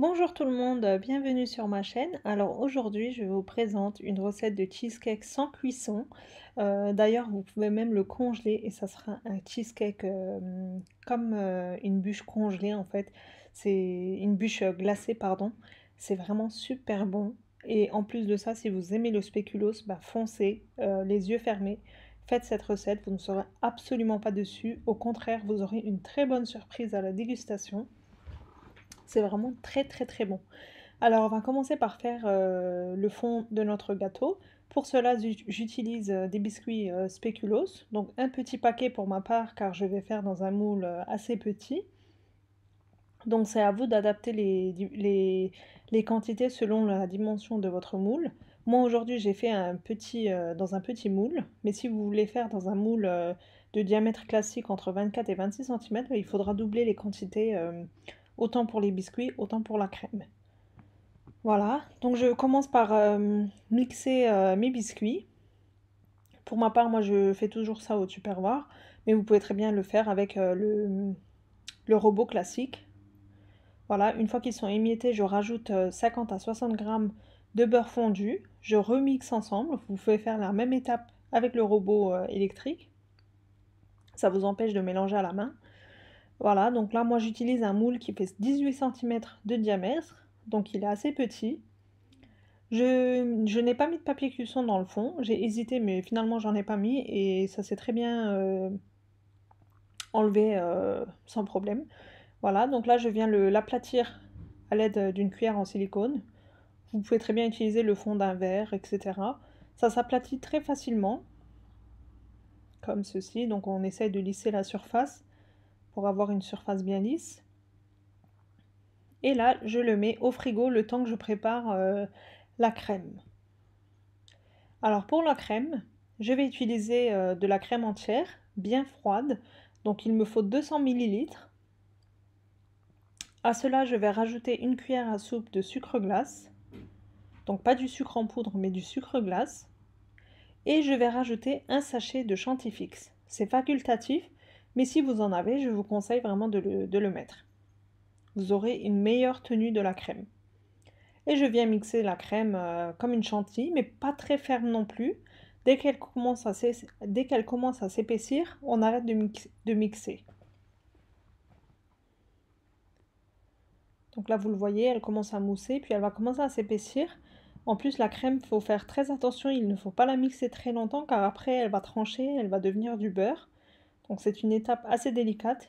Bonjour tout le monde, bienvenue sur ma chaîne. Alors aujourd'hui je vous présente une recette de cheesecake sans cuisson. D'ailleurs vous pouvez même le congeler et ça sera un cheesecake comme une bûche congelée en fait. C'est une bûche glacée pardon. C'est vraiment super bon. Et en plus de ça, si vous aimez le spéculos, bah foncez, les yeux fermés. Faites cette recette, vous ne serez absolument pas déçus. Au contraire, vous aurez une très bonne surprise à la dégustation. C'est vraiment très bon. Alors on va commencer par faire le fond de notre gâteau. Pour cela j'utilise des biscuits spéculos, donc un petit paquet pour ma part car je vais faire dans un moule assez petit. Donc c'est à vous d'adapter les quantités selon la dimension de votre moule. Moi aujourd'hui j'ai fait un petit, dans un petit moule, mais si vous voulez faire dans un moule de diamètre classique entre 24 et 26 cm, il faudra doubler les quantités autant pour les biscuits, autant pour la crème. Voilà, donc je commence par mixer mes biscuits. Pour ma part, moi je fais toujours ça au tupperware, mais vous pouvez très bien le faire avec le robot classique. Voilà, une fois qu'ils sont émiettés, je rajoute 50 à 60 g de beurre fondu. Je remixe ensemble, vous pouvez faire la même étape avec le robot électrique. Ça vous empêche de mélanger à la main. Voilà, donc là, moi, j'utilise un moule qui fait 18 cm de diamètre, donc il est assez petit. Je n'ai pas mis de papier cuisson dans le fond, j'ai hésité, mais finalement, j'en ai pas mis, et ça s'est très bien enlevé sans problème. Voilà, donc là, je viens l'aplatir à l'aide d'une cuillère en silicone. Vous pouvez très bien utiliser le fond d'un verre, etc. Ça s'aplatit très facilement, comme ceci, donc on essaye de lisser la surface pour avoir une surface bien lisse. Et là, je le mets au frigo le temps que je prépare la crème. Alors pour la crème, je vais utiliser de la crème entière, bien froide. Donc il me faut 200 ml. À cela, je vais rajouter une cuillère à soupe de sucre glace. Donc pas du sucre en poudre, mais du sucre glace. Et je vais rajouter un sachet de chantifix. C'est facultatif. Mais si vous en avez, je vous conseille vraiment de le mettre. Vous aurez une meilleure tenue de la crème. Et je viens mixer la crème comme une chantilly, mais pas très ferme non plus. Dès qu'elle commence à s'épaissir, on arrête de mixer. Donc là, vous le voyez, elle commence à mousser, puis elle va commencer à s'épaissir. En plus, la crème, il faut faire très attention, il ne faut pas la mixer très longtemps, car après, elle va trancher, elle va devenir du beurre. Donc c'est une étape assez délicate.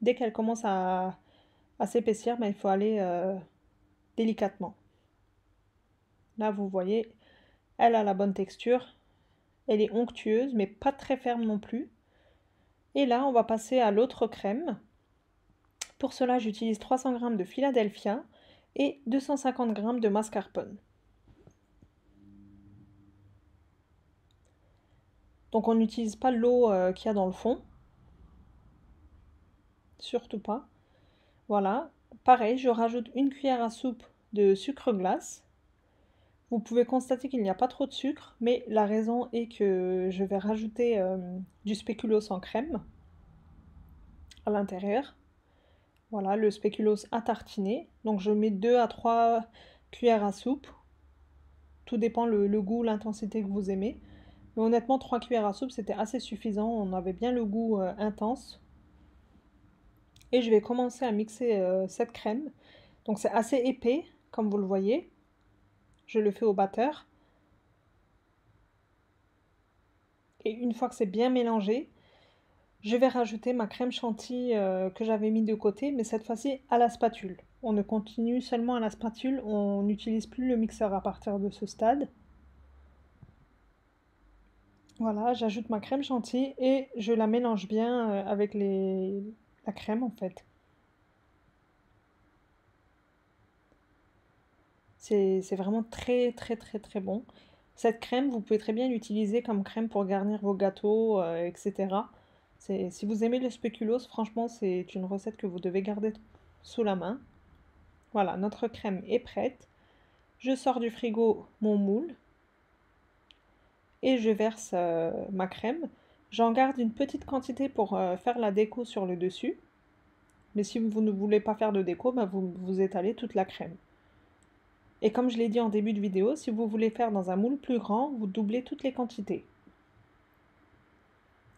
Dès qu'elle commence à s'épaissir, ben il faut aller délicatement. Là, vous voyez, elle a la bonne texture. Elle est onctueuse, mais pas très ferme non plus. Et là, on va passer à l'autre crème. Pour cela, j'utilise 300 g de Philadelphia et 250 g de mascarpone. Donc on n'utilise pas l'eau qu'il y a dans le fond, surtout pas. Voilà, pareil, je rajoute une cuillère à soupe de sucre glace. Vous pouvez constater qu'il n'y a pas trop de sucre, mais la raison est que je vais rajouter du spéculoos en crème à l'intérieur. Voilà, le spéculoos à tartiner. Donc je mets 2 à 3 cuillères à soupe. Tout dépend le goût, l'intensité que vous aimez. Mais honnêtement, 3 cuillères à soupe, c'était assez suffisant. On avait bien le goût intense. Et je vais commencer à mixer cette crème. Donc c'est assez épais, comme vous le voyez. Je le fais au batteur. Et une fois que c'est bien mélangé, je vais rajouter ma crème chantilly que j'avais mis de côté, mais cette fois-ci à la spatule. On ne continue seulement à la spatule, on n'utilise plus le mixeur à partir de ce stade. Voilà, j'ajoute ma crème chantilly et je la mélange bien avec la crème en fait. C'est vraiment très bon. Cette crème, vous pouvez très bien l'utiliser comme crème pour garnir vos gâteaux, etc. Si vous aimez le spéculoos, franchement, c'est une recette que vous devez garder sous la main. Voilà, notre crème est prête. Je sors du frigo mon moule. Et je verse ma crème. J'en garde une petite quantité pour faire la déco sur le dessus. Mais si vous ne voulez pas faire de déco, ben vous étalez toute la crème. Et comme je l'ai dit en début de vidéo, si vous voulez faire dans un moule plus grand, vous doublez toutes les quantités.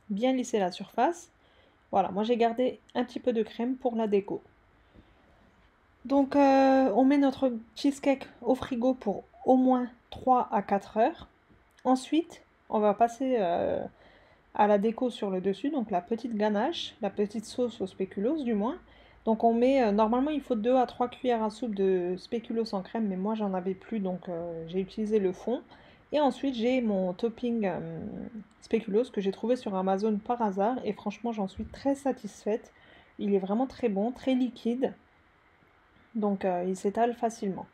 Bien lisser la surface. Voilà, moi j'ai gardé un petit peu de crème pour la déco. Donc on met notre cheesecake au frigo pour au moins 3 à 4 heures. Ensuite, on va passer à la déco sur le dessus, donc la petite ganache, la petite sauce au spéculoos du moins. Donc on met, normalement il faut 2 à 3 cuillères à soupe de spéculoos en crème, mais moi j'en avais plus, donc j'ai utilisé le fond. Et ensuite j'ai mon topping spéculoos que j'ai trouvé sur Amazon par hasard, et franchement j'en suis très satisfaite. Il est vraiment très bon, très liquide, donc il s'étale facilement.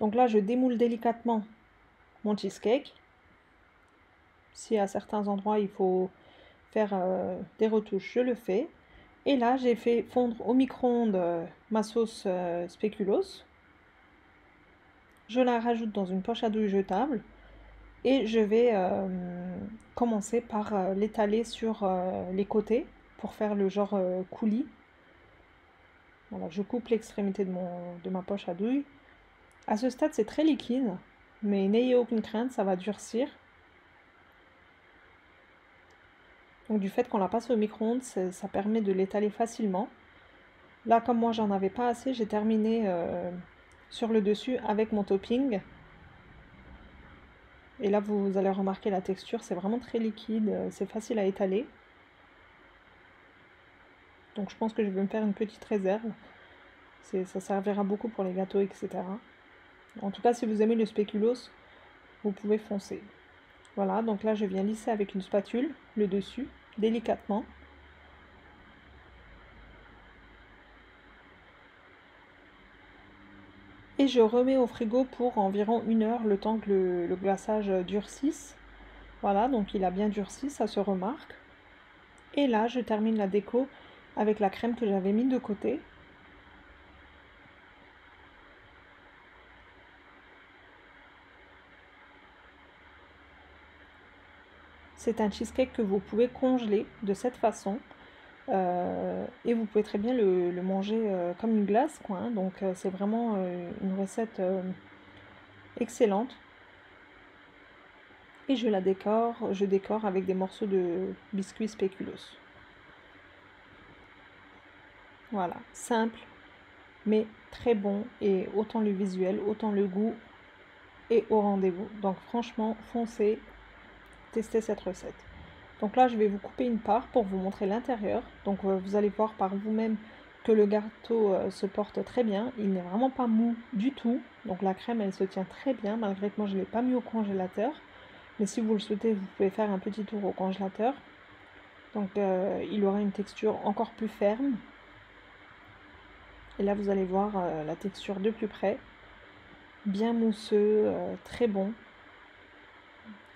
Donc là je démoule délicatement mon cheesecake. Si à certains endroits il faut faire des retouches, je le fais. Et là, j'ai fait fondre au micro-ondes ma sauce spéculoos. Je la rajoute dans une poche à douille jetable. Et je vais commencer par l'étaler sur les côtés pour faire le genre coulis. Voilà, je coupe l'extrémité de ma poche à douille. À ce stade, c'est très liquide. Mais n'ayez aucune crainte, ça va durcir. Donc du fait qu'on la passe au micro-ondes, ça permet de l'étaler facilement. Là, comme moi, j'en avais pas assez, j'ai terminé sur le dessus avec mon topping. Et là, vous allez remarquer la texture, c'est vraiment très liquide, c'est facile à étaler. Donc je pense que je vais me faire une petite réserve. Ça servira beaucoup pour les gâteaux, etc. En tout cas, si vous aimez le spéculoos, vous pouvez foncer. Voilà, donc là, je viens lisser avec une spatule le dessus, délicatement. Et je remets au frigo pour environ 1 heure, le temps que le glaçage durcisse. Voilà, donc il a bien durci, ça se remarque. Et là, je termine la déco avec la crème que j'avais mise de côté. C'est un cheesecake que vous pouvez congeler de cette façon. Et vous pouvez très bien le manger comme une glace, quoi, hein. Donc c'est vraiment une recette excellente. Et je décore avec des morceaux de biscuits spéculoos. Voilà, simple, mais très bon. Et autant le visuel, autant le goût est au rendez-vous. Donc franchement, foncez. Tester cette recette. Donc là je vais vous couper une part pour vous montrer l'intérieur. Donc vous allez voir par vous-même que le gâteau se porte très bien. Il n'est vraiment pas mou du tout. Donc la crème elle se tient très bien malgré que moi je ne l'ai pas mis au congélateur. Mais si vous le souhaitez vous pouvez faire un petit tour au congélateur. Donc il aura une texture encore plus ferme. Et là vous allez voir la texture de plus près. Bien mousseux, très bon.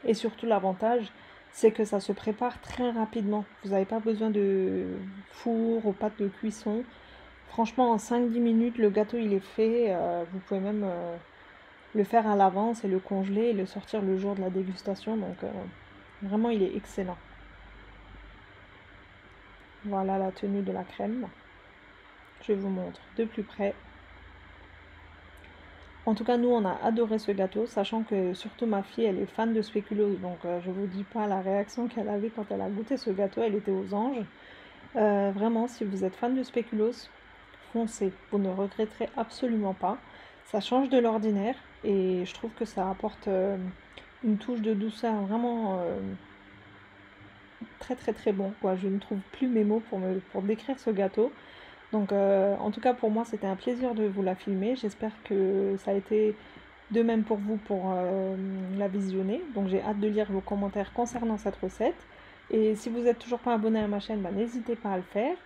Et surtout l'avantage, c'est que ça se prépare très rapidement. Vous n'avez pas besoin de four ou pâte de cuisson. Franchement, en 5-10 minutes, le gâteau il est fait. Vous pouvez même le faire à l'avance et le congeler et le sortir le jour de la dégustation. Donc vraiment, il est excellent. Voilà la tenue de la crème. Je vous montre de plus près. En tout cas, nous, on a adoré ce gâteau, sachant que surtout ma fille, elle est fan de spéculoos. Donc, je ne vous dis pas la réaction qu'elle avait quand elle a goûté ce gâteau. Elle était aux anges. Vraiment, si vous êtes fan de spéculoos, foncez. Vous ne regretterez absolument pas. Ça change de l'ordinaire et je trouve que ça apporte une touche de douceur vraiment très, très, très bon, quoi. Je ne trouve plus mes mots pour décrire ce gâteau. Donc en tout cas pour moi c'était un plaisir de vous la filmer, j'espère que ça a été de même pour vous pour la visionner. Donc j'ai hâte de lire vos commentaires concernant cette recette. Et si vous n'êtes toujours pas abonné à ma chaîne, bah, n'hésitez pas à le faire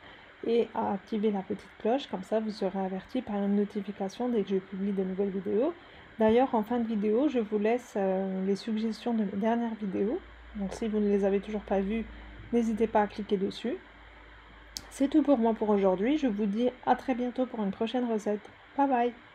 et à activer la petite cloche, comme ça vous serez averti par une notification dès que je publie de nouvelles vidéos. D'ailleurs en fin de vidéo je vous laisse les suggestions de mes dernières vidéos, donc si vous ne les avez toujours pas vues, n'hésitez pas à cliquer dessus. C'est tout pour moi pour aujourd'hui, je vous dis à très bientôt pour une prochaine recette. Bye bye!